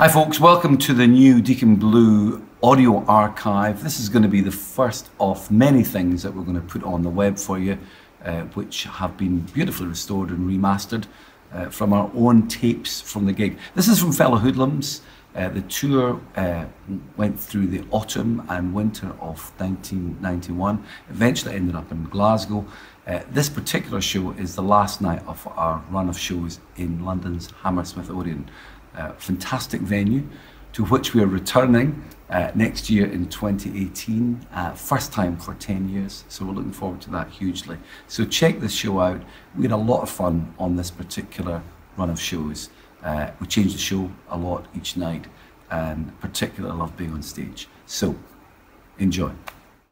Hi folks, welcome to the new Deacon Blue audio archive. This is going to be the first of many things that we're going to put on the web for you, which have been beautifully restored and remastered from our own tapes from the gig. This is from Fellow Hoodlums. The tour went through the autumn and winter of 1991, eventually ended up in Glasgow. This particular show is the last night of our run of shows in London's Hammersmith Odeon. Fantastic venue to which we are returning next year in 2018, first time for 10 years, so we're looking forward to that hugely. So check this show out. We had a lot of fun on this particular run of shows. We changed the show a lot each night, and particularly I love being on stage. So enjoy.